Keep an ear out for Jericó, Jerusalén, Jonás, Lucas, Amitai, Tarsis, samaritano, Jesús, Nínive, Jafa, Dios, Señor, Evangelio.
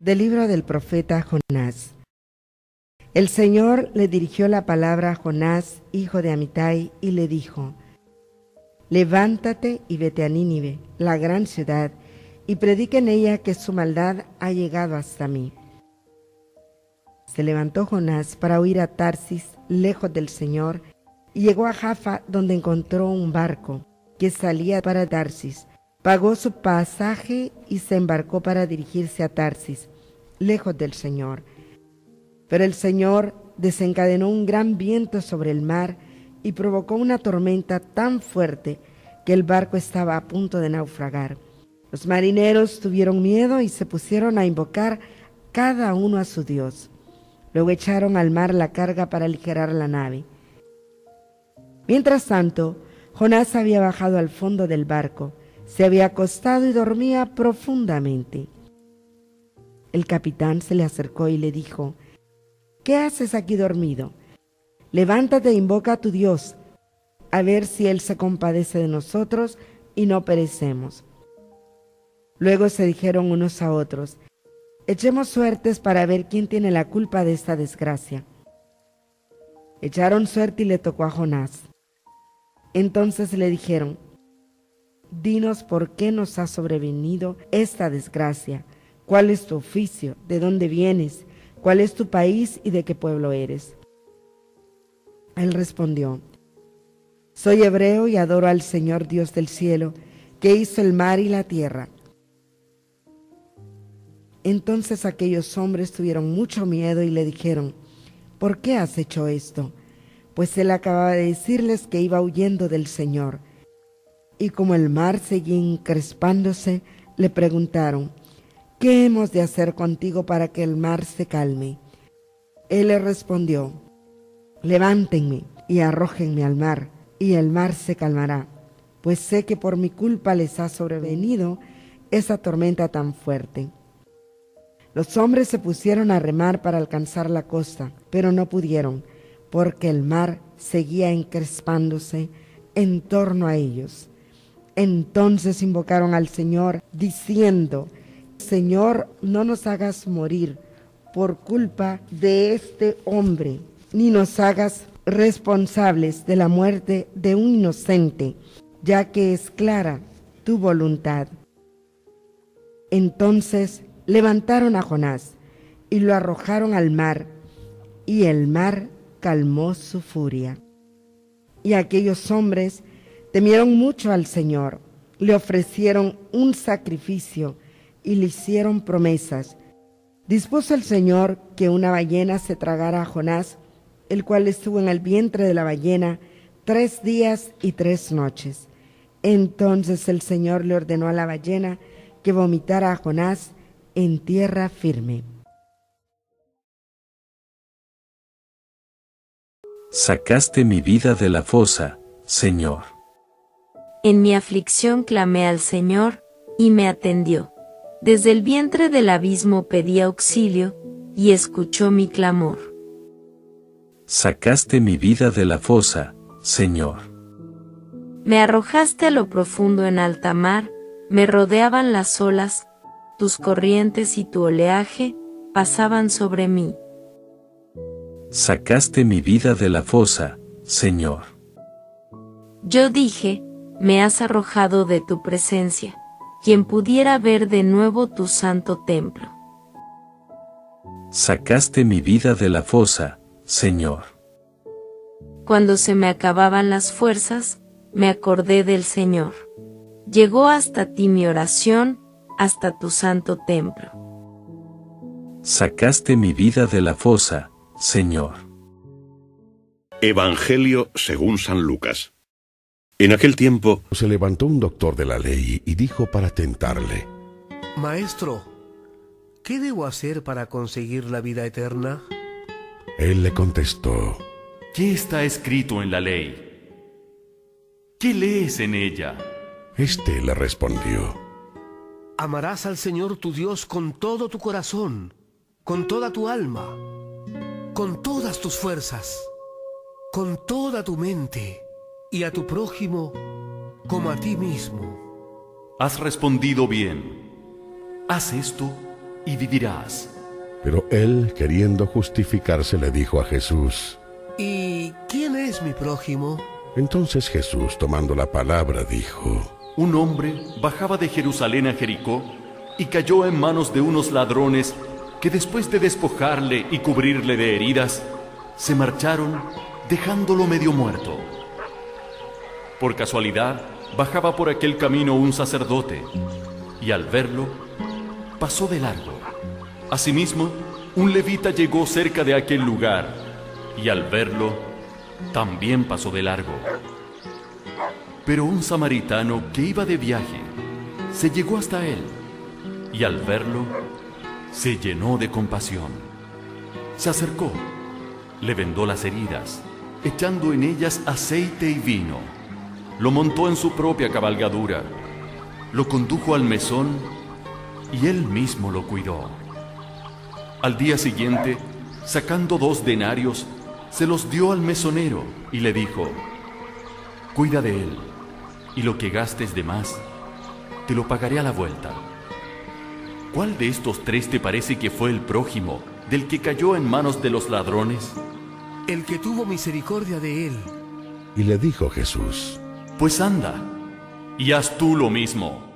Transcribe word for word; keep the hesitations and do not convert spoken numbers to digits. Del libro del profeta Jonás. El Señor le dirigió la palabra a Jonás, hijo de Amitai, y le dijo: Levántate y vete a Nínive, la gran ciudad, y predica en ella que su maldad ha llegado hasta mí. Se levantó Jonás para huir a Tarsis, lejos del Señor, y llegó a Jafa, donde encontró un barco que salía para Tarsis. Pagó su pasaje y se embarcó para dirigirse a Tarsis, lejos del Señor. Pero el Señor desencadenó un gran viento sobre el mar y provocó una tormenta tan fuerte que el barco estaba a punto de naufragar. Los marineros tuvieron miedo y se pusieron a invocar cada uno a su Dios. Luego echaron al mar la carga para aligerar la nave. Mientras tanto, Jonás había bajado al fondo del barco. Se había acostado y dormía profundamente. El capitán se le acercó y le dijo: ¿Qué haces aquí dormido? Levántate e invoca a tu Dios, a ver si Él se compadece de nosotros y no perecemos. Luego se dijeron unos a otros: Echemos suertes para ver quién tiene la culpa de esta desgracia. Echaron suerte y le tocó a Jonás. Entonces le dijeron: Dinos por qué nos ha sobrevenido esta desgracia, cuál es tu oficio, de dónde vienes, cuál es tu país y de qué pueblo eres. Él respondió: Soy hebreo y adoro al Señor Dios del cielo, que hizo el mar y la tierra. Entonces aquellos hombres tuvieron mucho miedo y le dijeron: ¿Por qué has hecho esto? Pues él acababa de decirles que iba huyendo del Señor. Y como el mar seguía encrespándose, le preguntaron: ¿Qué hemos de hacer contigo para que el mar se calme? Él le respondió: Levántenme y arrójenme al mar, y el mar se calmará, pues sé que por mi culpa les ha sobrevenido esa tormenta tan fuerte. Los hombres se pusieron a remar para alcanzar la costa, pero no pudieron, porque el mar seguía encrespándose en torno a ellos. Entonces invocaron al Señor, diciendo: Señor, no nos hagas morir por culpa de este hombre, ni nos hagas responsables de la muerte de un inocente, ya que es clara tu voluntad. Entonces levantaron a Jonás y lo arrojaron al mar, y el mar calmó su furia. Y aquellos hombres temieron mucho al Señor, le ofrecieron un sacrificio y le hicieron promesas. Dispuso el Señor que una ballena se tragara a Jonás, el cual estuvo en el vientre de la ballena tres días y tres noches. Entonces el Señor le ordenó a la ballena que vomitara a Jonás en tierra firme. Sacaste mi vida de la fosa, Señor. En mi aflicción clamé al Señor, y me atendió. Desde el vientre del abismo pedí auxilio, y escuchó mi clamor. Sacaste mi vida de la fosa, Señor. Me arrojaste a lo profundo en alta mar, me rodeaban las olas, tus corrientes y tu oleaje pasaban sobre mí. Sacaste mi vida de la fosa, Señor. Yo dije: Me has arrojado de tu presencia, quien pudiera ver de nuevo tu santo templo. Sacaste mi vida de la fosa, Señor. Cuando se me acababan las fuerzas, me acordé del Señor. Llegó hasta ti mi oración, hasta tu santo templo. Sacaste mi vida de la fosa, Señor. Evangelio según San Lucas. En aquel tiempo se levantó un doctor de la ley y dijo para tentarle: Maestro, ¿qué debo hacer para conseguir la vida eterna? Él le contestó: ¿Qué está escrito en la ley? ¿Qué lees en ella? Este le respondió: Amarás al Señor tu Dios con todo tu corazón, con toda tu alma, con todas tus fuerzas, con toda tu mente, y a tu prójimo como a ti mismo. Has respondido bien. Haz esto y vivirás. Pero él, queriendo justificarse, le dijo a Jesús: ¿Y quién es mi prójimo? Entonces Jesús, tomando la palabra, dijo: Un hombre bajaba de Jerusalén a Jericó y cayó en manos de unos ladrones que, después de despojarle y cubrirle de heridas, se marcharon dejándolo medio muerto. Por casualidad, bajaba por aquel camino un sacerdote, y al verlo, pasó de largo. Asimismo, un levita llegó cerca de aquel lugar, y al verlo, también pasó de largo. Pero un samaritano que iba de viaje, se llegó hasta él, y al verlo, se llenó de compasión. Se acercó, le vendó las heridas, echando en ellas aceite y vino. Lo montó en su propia cabalgadura, lo condujo al mesón y él mismo lo cuidó. Al día siguiente, sacando dos denarios, se los dio al mesonero y le dijo: Cuida de él, y lo que gastes de más, te lo pagaré a la vuelta. ¿Cuál de estos tres te parece que fue el prójimo del que cayó en manos de los ladrones? El que tuvo misericordia de él. Y le dijo Jesús: Pues anda, y haz tú lo mismo.